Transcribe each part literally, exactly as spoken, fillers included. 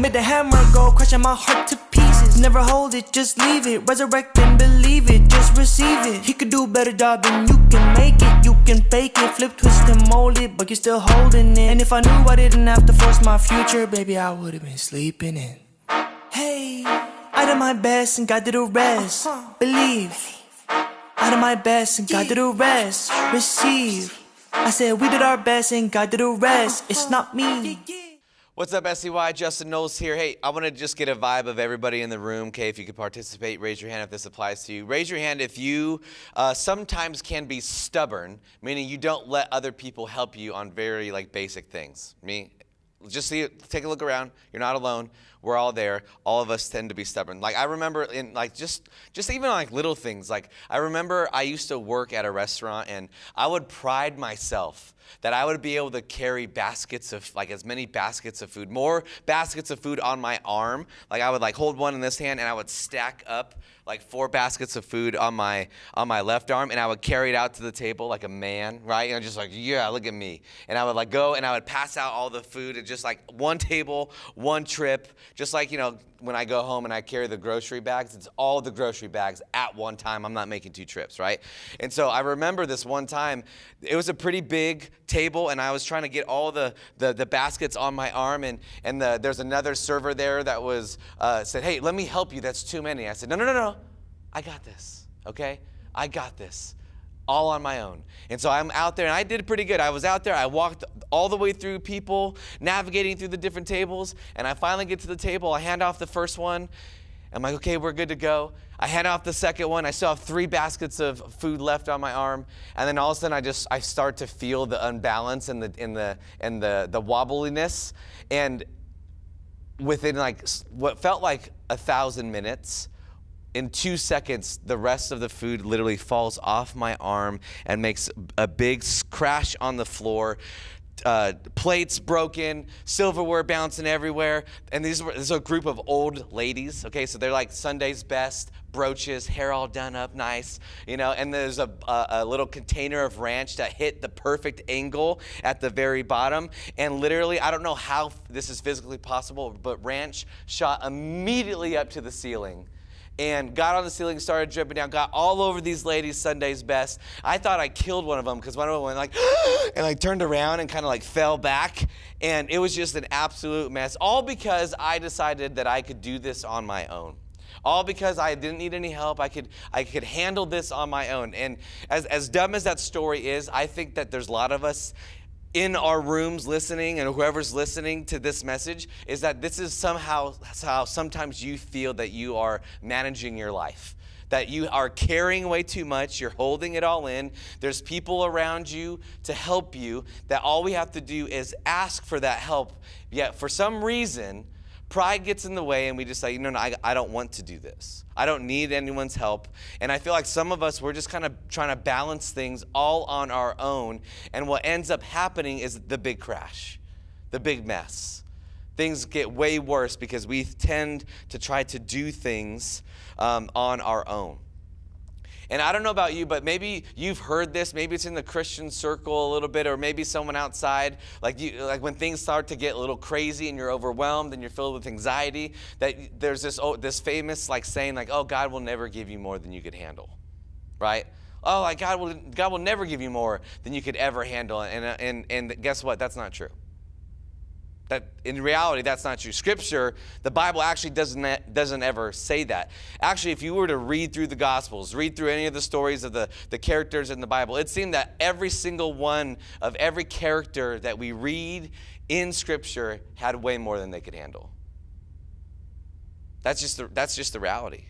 Made the hammer go, crushing my heart to pieces. Never hold it, just leave it. Resurrect and believe it, just receive it. He could do a better job than you can make it. You can fake it, flip, twist, and mold it, but you're still holding it. And if I knew I didn't have to force my future, baby, I would've been sleeping in. Hey, I did my best and God did the rest. Believe. I did my best and God did the rest. Receive. I said we did our best and God did the rest. It's not me. What's up, S C Y? Justin Knowles here. Hey, I want to just get a vibe of everybody in the room. Okay, if you could participate, raise your hand if this applies to you. Raise your hand if you uh, sometimes can be stubborn, meaning you don't let other people help you on very like basic things. Me? Just see, take a look around. You're not alone. We're all there. All of us tend to be stubborn. Like I remember, in like just, just even like little things. Like I remember, I used to work at a restaurant, and I would pride myself that I would be able to carry baskets of, like as many baskets of food, more baskets of food on my arm. Like I would like hold one in this hand, and I would stack up like four baskets of food on my on my left arm, and I would carry it out to the table like a man, right? And I'm just like, yeah, look at me. And I would like go, and I would pass out all the food, and just like one table, one trip. Just like, you know, when I go home and I carry the grocery bags, it's all the grocery bags at one time. I'm not making two trips, right? And so I remember this one time, it was a pretty big table, and I was trying to get all the, the, the baskets on my arm, and, and the, there's another server there that was uh, said, hey, let me help you. That's too many. I said, no, no, no, no. I got this, okay? I got this. All on my own. And so I'm out there, and I did pretty good. I was out there, I walked all the way through people, navigating through the different tables, and I finally get to the table, I hand off the first one, I'm like, okay, we're good to go. I hand off the second one, I still have three baskets of food left on my arm, and then all of a sudden I just, I start to feel the unbalance and the, and the, and the, the wobbliness, and within like, what felt like a thousand minutes, in two seconds, the rest of the food literally falls off my arm and makes a big crash on the floor. Uh, plates broken, silverware bouncing everywhere. And these were, this is a group of old ladies, okay? So they're like Sunday's best, brooches, hair all done up nice, you know? And there's a, a, a little container of ranch that hit the perfect angle at the very bottom. And literally, I don't know how this is physically possible, but ranch shot immediately up to the ceiling. And got on the ceiling, started dripping down, got all over these ladies, Sunday's best. I thought I killed one of them because one of them went like, and like turned around and kind of like fell back. And it was just an absolute mess. All because I decided that I could do this on my own. All because I didn't need any help. I could, I could handle this on my own. And as, as dumb as that story is, I think that there's a lot of us in our rooms listening, and whoever's listening to this message, is that this is somehow how sometimes you feel that you are managing your life, that you are carrying way too much, you're holding it all in, there's people around you to help you, that all we have to do is ask for that help, yet for some reason, pride gets in the way, and we just say, no, no, I, I don't want to do this. I don't need anyone's help. And I feel like some of us, we're just kind of trying to balance things all on our own. And what ends up happening is the big crash, the big mess. Things get way worse because we tend to try to do things um, on our own. And I don't know about you, but maybe you've heard this. Maybe it's in the Christian circle a little bit, or maybe someone outside. Like, you, like when things start to get a little crazy and you're overwhelmed and you're filled with anxiety, that there's this oh, this famous like saying like, "Oh, God will never give you more than you could handle," right? Oh, like God will God will never give you more than you could ever handle. And and and guess what? That's not true. That in reality, that's not true. Scripture, the Bible actually doesn't, doesn't ever say that. Actually, if you were to read through the Gospels, read through any of the stories of the, the characters in the Bible, it seemed that every single one of every character that we read in Scripture had way more than they could handle. That's just the, that's just the reality.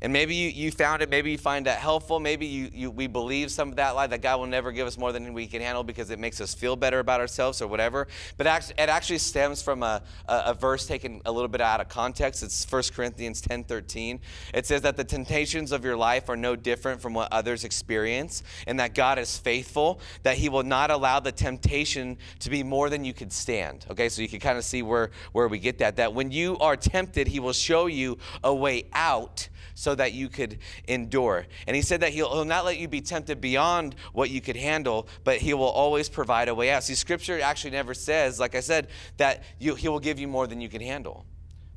And maybe you, you found it, maybe you find that helpful, maybe you, you, we believe some of that lie that God will never give us more than we can handle because it makes us feel better about ourselves or whatever. But it actually stems from a, a, a verse taken a little bit out of context. It's First Corinthians ten thirteen. It says that the temptations of your life are no different from what others experience, and that God is faithful, that he will not allow the temptation to be more than you could stand. Okay, so you can kind of see where, where we get that, that when you are tempted, he will show you a way out so so that you could endure. And he said that he'll, he'll not let you be tempted beyond what you could handle, but he will always provide a way out. See, scripture actually never says, like I said, that you, he will give you more than you can handle.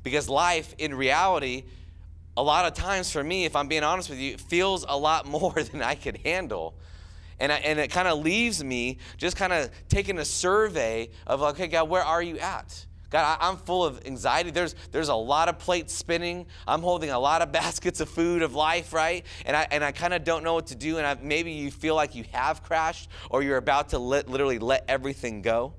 Because life, in reality, a lot of times for me, if I'm being honest with you, feels a lot more than I could handle. And, I, and it kind of leaves me just kind of taking a survey of, okay, God, where are you at? God, I, I'm full of anxiety. There's, there's a lot of plates spinning. I'm holding a lot of baskets of food of life, right? And I, and I kind of don't know what to do. And I, maybe you feel like you have crashed or you're about to let, literally let everything go.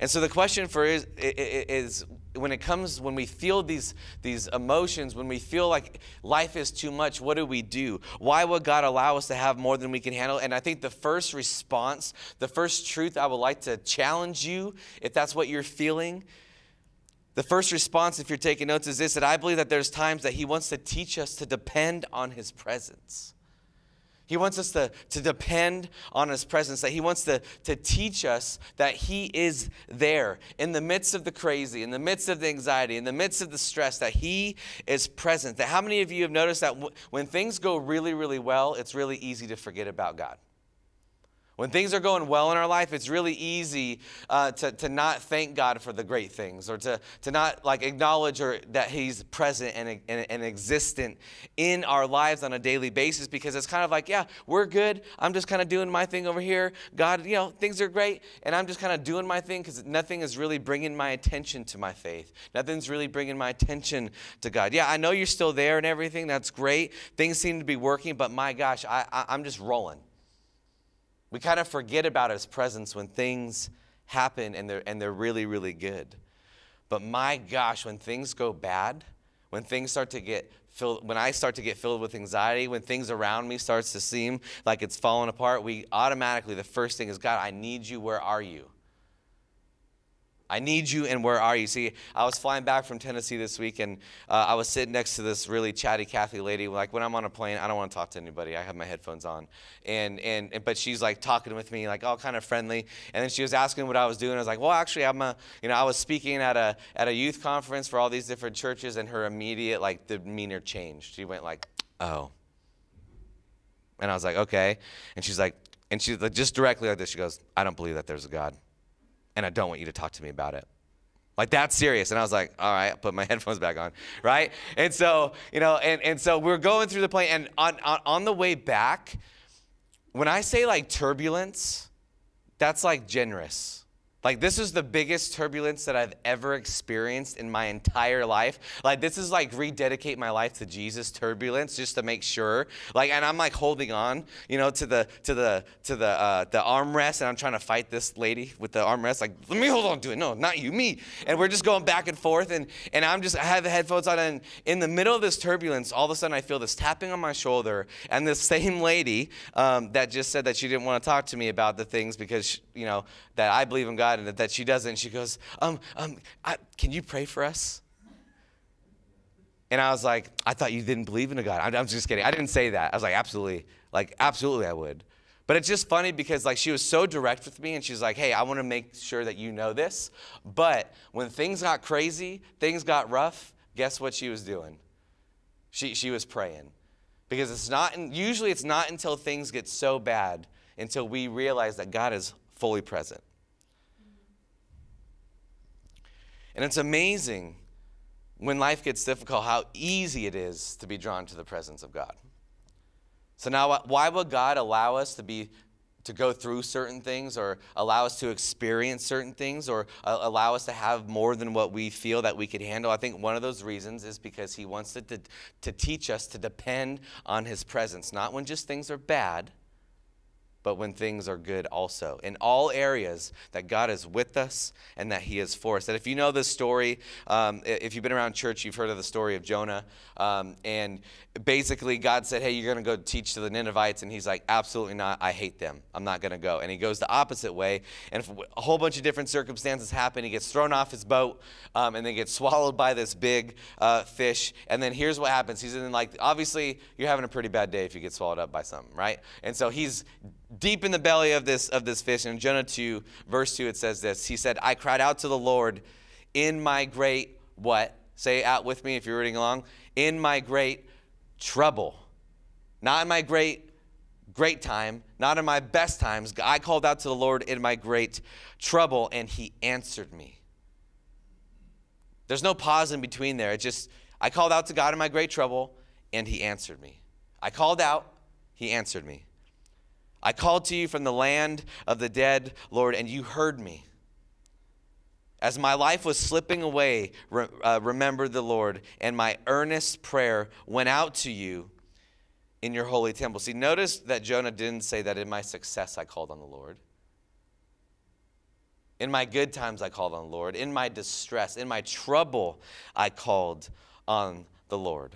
And so the question for is, is when it comes, when we feel these, these emotions, when we feel like life is too much, what do we do? Why would God allow us to have more than we can handle? And I think the first response, the first truth I would like to challenge you, if that's what you're feeling, the first response, if you're taking notes, is this, that I believe that there's times that he wants to teach us to depend on his presence. He wants us to, to depend on his presence, that he wants to, to teach us that he is there in the midst of the crazy, in the midst of the anxiety, in the midst of the stress, that he is present. That how many of you have noticed that w- when things go really, really well, it's really easy to forget about God? When things are going well in our life, it's really easy uh, to, to not thank God for the great things or to, to not like acknowledge or that he's present and, and, and existent in our lives on a daily basis, because it's kind of like, yeah, we're good. I'm just kind of doing my thing over here. God, you know, things are great. And I'm just kind of doing my thing because nothing is really bringing my attention to my faith. Nothing's really bringing my attention to God. Yeah, I know you're still there and everything. That's great. Things seem to be working, but my gosh, I, I, I'm just rolling. We kind of forget about his presence when things happen and they're, and they're really, really good. But my gosh, when things go bad, when things start to get filled, when I start to get filled with anxiety, when things around me starts to seem like it's falling apart, we automatically, the first thing is, God, I need you. Where are you? I need you, and where are you? See, I was flying back from Tennessee this week, and uh, I was sitting next to this really chatty Kathy lady. Like, when I'm on a plane, I don't want to talk to anybody. I have my headphones on. And, and and but she's, like, talking with me, like, all kind of friendly. And then she was asking what I was doing. I was like, well, actually, I'm a, you know, I was speaking at a at a youth conference for all these different churches, and her immediate, like, demeanor changed. She went, like, oh. And I was like, okay. And she's like, and she's like, just directly like this. She goes, I don't believe that there's a God. And I don't want you to talk to me about it. Like, that's serious. And I was like, all right, I'll put my headphones back on, right? And so, you know, and, and so we're going through the plane. And on, on, on the way back, when I say, like, turbulence, that's, like, generous. Like, this is the biggest turbulence that I've ever experienced in my entire life. Like, this is, like, rededicate my life to Jesus turbulence, just to make sure. Like, and I'm, like, holding on, you know, to the to the to the uh, the armrest, and I'm trying to fight this lady with the armrest. Like, let me hold on to it. No, not you, me. And we're just going back and forth, and and I'm just I have the headphones on, and in the middle of this turbulence, all of a sudden I feel this tapping on my shoulder, and this same lady um, that just said that she didn't want to talk to me about the things because she, you know that I believe in God. And that she doesn't. She goes, um, um, I, can you pray for us? And I was like, I thought you didn't believe in a God. I'm, I'm just kidding. I didn't say that. I was like, absolutely. Like, absolutely I would. But it's just funny because, like, she was so direct with me. And she's like, hey, I want to make sure that you know this. But when things got crazy, things got rough, guess what she was doing? She, she was praying. Because it's not, usually it's not until things get so bad until we realize that God is fully present. And it's amazing when life gets difficult how easy it is to be drawn to the presence of God. So now, why would God allow us to be to go through certain things, or allow us to experience certain things, or allow us to have more than what we feel that we could handle? I think one of those reasons is because he wants to, to, to teach us to depend on his presence, not when just things are bad, but when things are good also. In all areas, that God is with us and that he is for us. That if you know this story, um, if you've been around church, you've heard of the story of Jonah. Um, and basically God said, hey, you're going to go teach to the Ninevites. And he's like, absolutely not. I hate them. I'm not going to go. And he goes the opposite way. And if a whole bunch of different circumstances happen. He gets thrown off his boat um, and then gets swallowed by this big uh, fish. And then here's what happens. He's in, like, obviously you're having a pretty bad day if you get swallowed up by something, right? And so he's deep in the belly of this of this fish. And in Jonah two, verse two, it says this. He said, I cried out to the Lord in my great, what? Say out with me if you're reading along. In my great trouble. Not in my great, great time. Not in my best times. I called out to the Lord in my great trouble, and he answered me. There's no pause in between there. It just, I called out to God in my great trouble, and he answered me. I called out, he answered me. I called to you from the land of the dead, Lord, and you heard me. As my life was slipping away, re uh, remember the Lord, and my earnest prayer went out to you in your holy temple. See, notice that Jonah didn't say that in my success I called on the Lord. In my good times I called on the Lord. In my distress, in my trouble, I called on the Lord.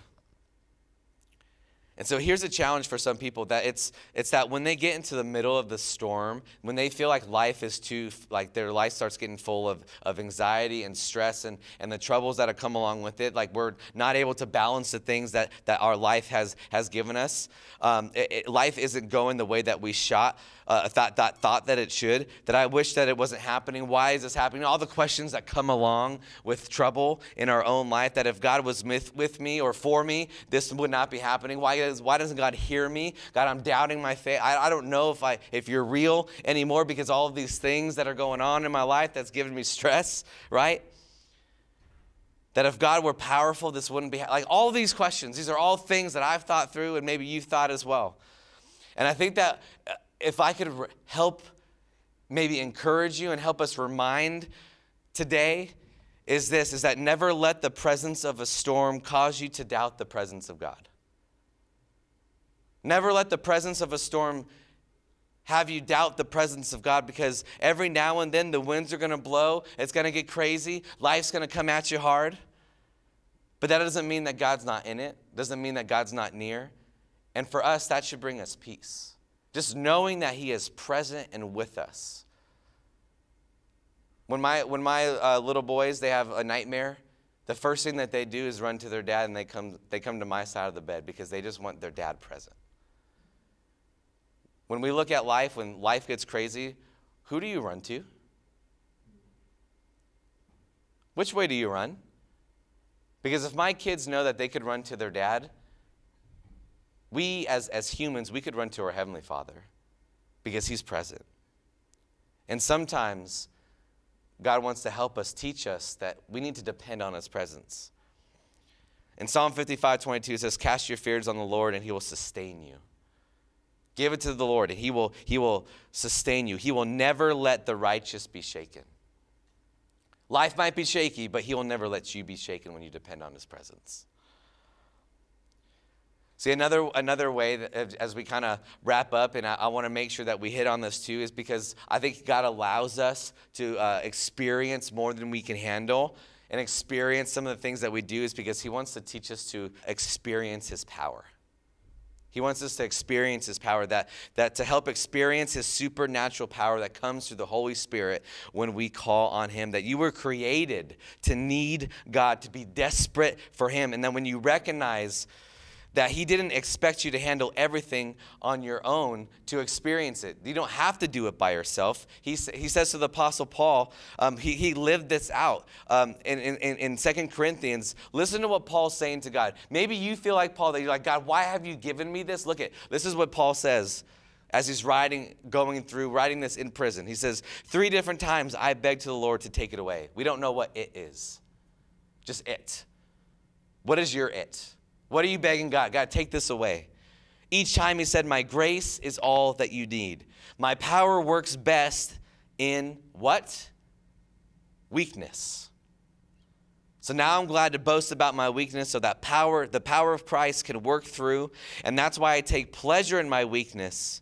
And so here's a challenge for some people, that it's, it's that when they get into the middle of the storm, when they feel like life is too, like their life starts getting full of, of anxiety and stress and, and the troubles that have come along with it, like we're not able to balance the things that, that our life has, has given us. Um, it, it, life isn't going the way that we shot, uh, thought, thought, thought that it should, that I wish that it wasn't happening. Why is this happening? All the questions that come along with trouble in our own life, that if God was with, with me or for me, this would not be happening. Why? Why doesn't God hear me? God, I'm doubting my faith. I, I don't know if I if you're real anymore, because all of these things that are going on in my life that's giving me stress, right? That if God were powerful, this wouldn't be, like all these questions. These are all things that I've thought through, and maybe you've thought as well. And I think that if I could help maybe encourage you and help us remind today is this, is that never let the presence of a storm cause you to doubt the presence of God. Never let the presence of a storm have you doubt the presence of God, because every now and then the winds are going to blow. It's going to get crazy. Life's going to come at you hard. But that doesn't mean that God's not in it. Doesn't mean that God's not near. And for us, that should bring us peace. Just knowing that he is present and with us. When my, when my uh, little boys, they have a nightmare, the first thing that they do is run to their dad, and they come, they come to my side of the bed, because they just want their dad present. When we look at life, when life gets crazy, who do you run to? Which way do you run? Because if my kids know that they could run to their dad, we as, as humans, we could run to our Heavenly Father, because he's present. And sometimes God wants to help us, teach us that we need to depend on his presence. In Psalm fifty-five twenty-two, it says, cast your fears on the Lord and he will sustain you. Give it to the Lord, and he will, he will sustain you. He will never let the righteous be shaken. Life might be shaky, but he will never let you be shaken when you depend on his presence. See, another, another way that, as we kind of wrap up, and I, I want to make sure that we hit on this too, is because I think God allows us to uh, experience more than we can handle, and experience some of the things that we do is because he wants to teach us to experience his power. He wants us to experience his power, that, that to help experience his supernatural power that comes through the Holy Spirit when we call on him, that you were created to need God, to be desperate for him. And then when you recognize that he didn't expect you to handle everything on your own to experience it, you don't have to do it by yourself. He, he says to the Apostle Paul, um, he, he lived this out um, in, in, in Second Corinthians. Listen to what Paul's saying to God. Maybe you feel like Paul, that you're like, God, why have you given me this? Look at, this is what Paul says as he's writing, going through, writing this in prison. He says, three different times I begged to the Lord to take it away. We don't know what it is, just it. What is your it? What are you begging God? God, take this away. Each time he said, my grace is all that you need. My power works best in what? Weakness. So now I'm glad to boast about my weakness, so that power, the power of Christ can work through. And that's why I take pleasure in my weakness,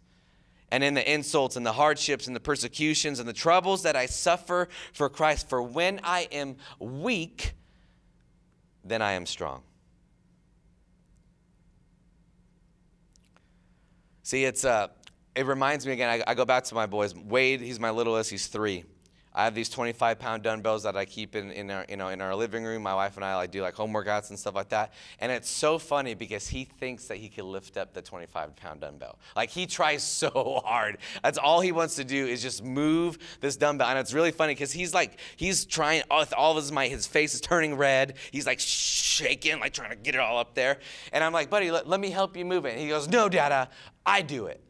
and in the insults and the hardships and the persecutions and the troubles that I suffer for Christ. For when I am weak, then I am strong. See, it's, uh, it reminds me again, I, I go back to my boys. Wade, he's my littlest, he's three. I have these twenty-five pound dumbbells that I keep in, in our, you know, in our living room. My wife and I like do like home workouts and stuff like that. And it's so funny because he thinks that he can lift up the twenty-five pound dumbbell. Like he tries so hard. That's all he wants to do is just move this dumbbell. And it's really funny because he's like, he's trying with all of his might. His face is turning red. He's like shaking, like trying to get it all up there. And I'm like, buddy, let, let me help you move it. And he goes, no, Dada, I do it.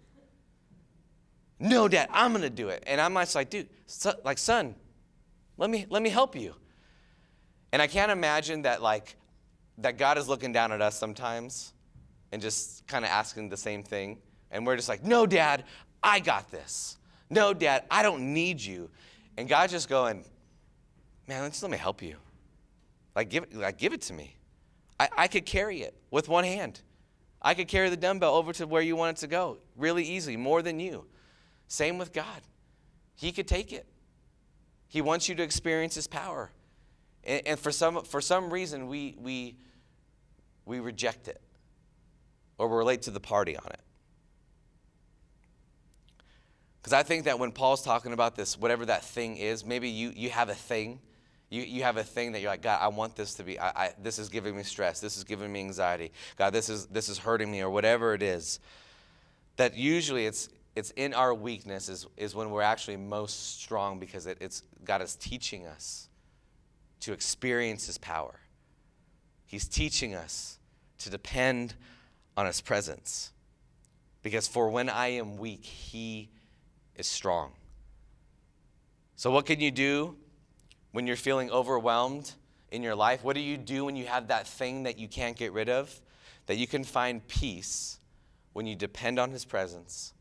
No, Dad, I'm gonna do it. And I'm just like, dude, so, like, son, let me let me help you. And I can't imagine that like that God is looking down at us sometimes and just kind of asking the same thing. And we're just like, no, Dad, I got this. No, Dad, I don't need you. And God's just going, man, just let me help you. Like give like give it to me. I, I could carry it with one hand. I could carry the dumbbell over to where you want it to go really easily, more than you. Same with God. He could take it. He wants you to experience his power. And, and for some, for some reason, we, we, we reject it or we relate to the party on it. Because I think that when Paul's talking about this, whatever that thing is, maybe you, you have a thing. You, you have a thing that you're like, God, I want this to be. I, I, this is giving me stress. This is giving me anxiety. God, this is, this is hurting me, or whatever it is. That usually it's... It's in our weakness is, is when we're actually most strong, because it, it's, God is teaching us to experience his power. He's teaching us to depend on his presence. Because for when I am weak, he is strong. So what can you do when you're feeling overwhelmed in your life? What do you do when you have that thing that you can't get rid of? That you can find peace when you depend on his presence.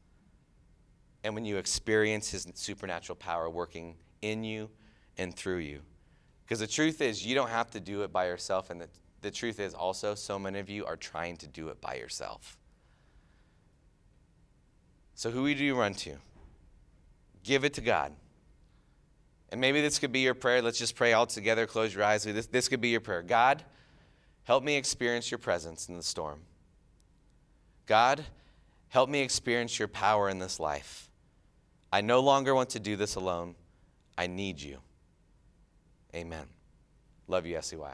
And when you experience his supernatural power working in you and through you. Because the truth is, you don't have to do it by yourself. And the, the truth is also, so many of you are trying to do it by yourself. So who do you run to? Give it to God. And maybe this could be your prayer. Let's just pray all together. Close your eyes. This, this could be your prayer. God, help me experience your presence in the storm. God, help me experience your power in this life. I no longer want to do this alone. I need you. Amen. Love you, S E Y.